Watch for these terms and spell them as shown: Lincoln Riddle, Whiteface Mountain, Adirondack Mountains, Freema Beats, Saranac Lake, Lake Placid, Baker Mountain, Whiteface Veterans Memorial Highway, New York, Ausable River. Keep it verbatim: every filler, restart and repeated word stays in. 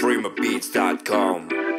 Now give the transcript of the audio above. freema beats dot com.